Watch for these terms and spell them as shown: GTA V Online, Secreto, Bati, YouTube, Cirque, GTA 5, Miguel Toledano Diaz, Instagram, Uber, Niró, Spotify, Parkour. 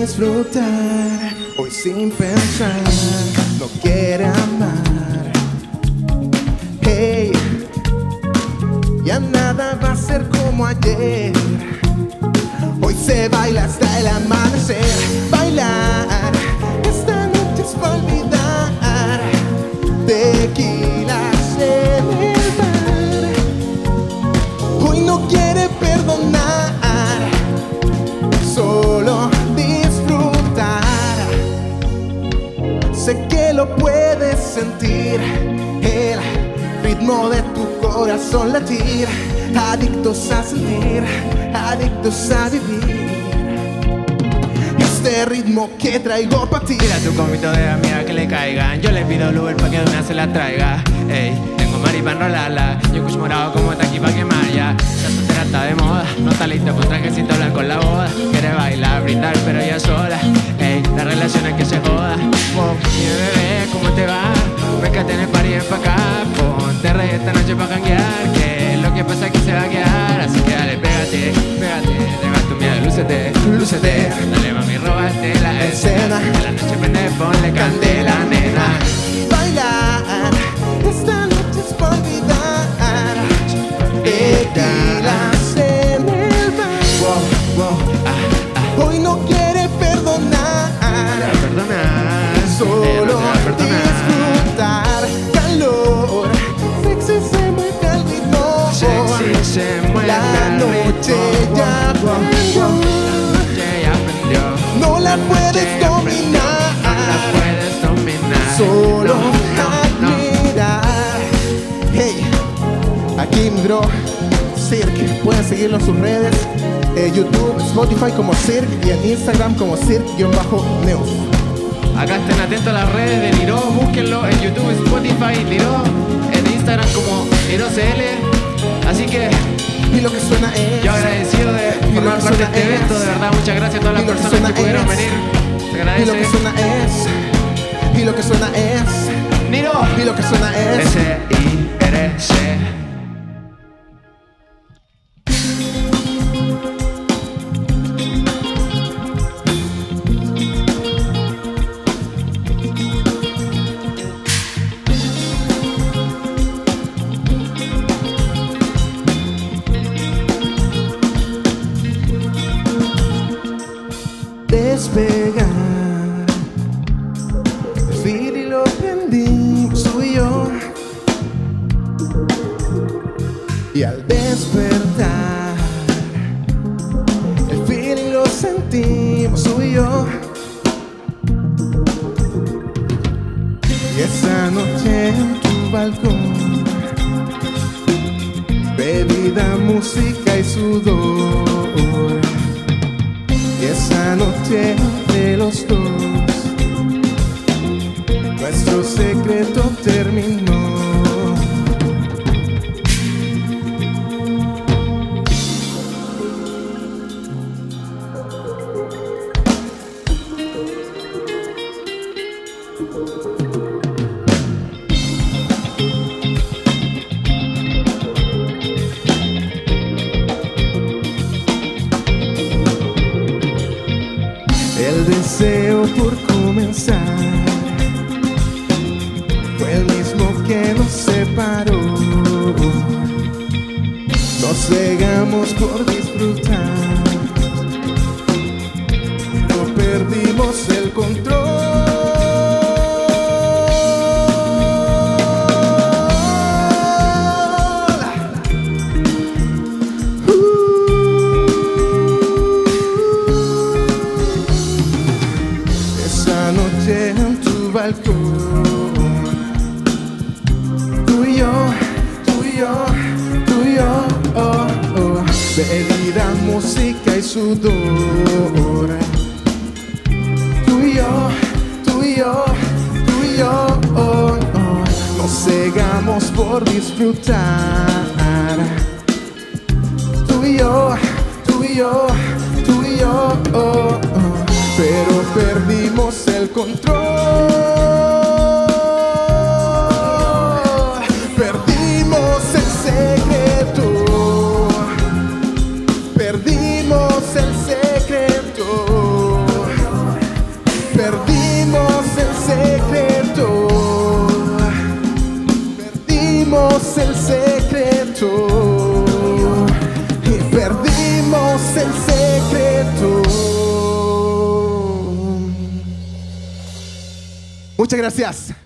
disfrutar hoy sin pensar, no quiere amar. Hey, ya nada va a ser como ayer. Hoy se baila hasta el amanecer. Bailar, esta noche es para olvidar. Tequilas en el bar. Hoy no quiere perdonar, solo disfrutar. Sé que lo puedes sentir, el ritmo de tu corazón latir. Adictos a sentir, adictos a vivir. Este ritmo que traigo pa' ti. Tira tu copito de amiga que le caigan. Yo le pido el Uber pa' que de una se la traiga. Ey, tengo mari pa' enrolarla. Yo escucho morado como taqui pa' quemarla. La soltera está de moda, no está lista con trajecito blanco en la boda. Quiere bailar, brindar, pero ella sola. Ey, la relación es que se joda. Oh, mi bebé, ¿cómo te va? Pescate en el party, ven pa' acá. Ponte rey esta noche pa' janguear. ¿Qué pasa? Que se va a quedar, así que dale, pégate, pégate, deja tu miedo, lúcete, lúcete. Dale, mami, róbate la escena. En la noche prende, ponle candela, nena. Bailar, esta noche es para olvidar. Tequilas en el bar. Wow, wow, ah, ah. Hoy no quiere perdonar, perdonar, solo disfrutar. Calor, sexy se mueve. La noche ya prendió, no la puedes dominar, solo admirar. Hey, aquí Niró, Cirque, pueden seguirlo en sus redes, YouTube, Spotify como Cirque y en Instagram como Cirque_News. Acá estén atentos a las redes de Niró, búsquenlo en YouTube, Spotify, Niró, en Instagram como NiróCL. Así que, y lo que suena es, yo agradecido de formar parte de este evento. De verdad, muchas gracias a todas las personas que pudieron venir. Se agradece. Y lo que suena es, y lo que suena es Niró. Y lo que suena es SIRC. Despegar, decir y lo prendí, soy yo. Y al despertar, el feeling lo sentimos, soy yo. Y esa noche en tu balcón, bebida, música y sudor. Esa noche de los dos, nuestro secreto terminó. El deseo por comenzar fue el mismo que nos separó. Nos cegamos por disfrutar, no perdimos el control. Esa noche en tu balcón, tú y yo, tú y yo, tú y yo, oh, oh. Bebida, música y sudor. Tú y yo, tú y yo, tú y yo, oh, oh. Nos cegamos por disfrutar. Tú y yo, tú y yo, tú y yo, oh, oh. Pero perdimos el control, perdimos el secreto, perdimos el secreto. es el secreto. Muchas gracias.